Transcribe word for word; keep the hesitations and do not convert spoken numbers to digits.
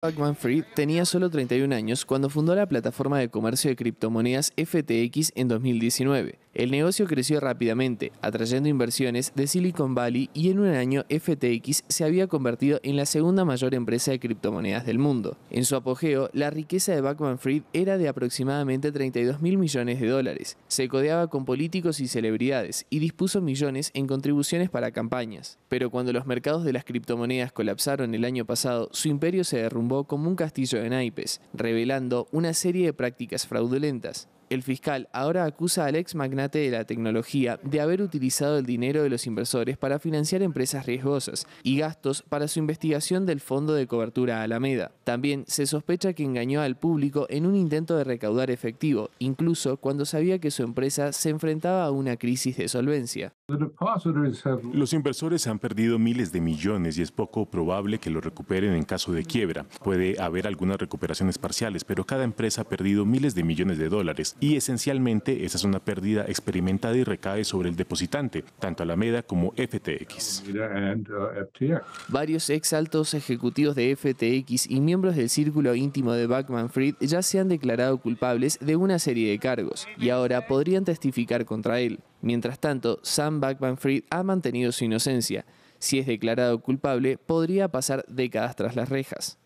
Bankman-Fried tenía solo treinta y un años cuando fundó la plataforma de comercio de criptomonedas F T X en dos mil diecinueve. El negocio creció rápidamente, atrayendo inversiones de Silicon Valley, y en un año F T X se había convertido en la segunda mayor empresa de criptomonedas del mundo. En su apogeo, la riqueza de Bankman-Fried era de aproximadamente treinta y dos mil millones de dólares. Se codeaba con políticos y celebridades y dispuso millones en contribuciones para campañas. Pero cuando los mercados de las criptomonedas colapsaron el año pasado, su imperio se derrumbó como un castillo de naipes, revelando una serie de prácticas fraudulentas. El fiscal ahora acusa al ex magnate de la tecnología de haber utilizado el dinero de los inversores para financiar empresas riesgosas y gastos para su investigación del fondo de cobertura Alameda. También se sospecha que engañó al público en un intento de recaudar efectivo, incluso cuando sabía que su empresa se enfrentaba a una crisis de solvencia. Los inversores han perdido miles de millones y es poco probable que lo recuperen en caso de quiebra. Puede haber algunas recuperaciones parciales, pero cada empresa ha perdido miles de millones de dólares. Y esencialmente esa es una pérdida experimentada y recae sobre el depositante, tanto Alameda como F T X. Varios ex altos ejecutivos de F T X y miembros del círculo íntimo de Bankman-Fried ya se han declarado culpables de una serie de cargos y ahora podrían testificar contra él. Mientras tanto, Sam Bankman-Fried ha mantenido su inocencia. Si es declarado culpable, podría pasar décadas tras las rejas.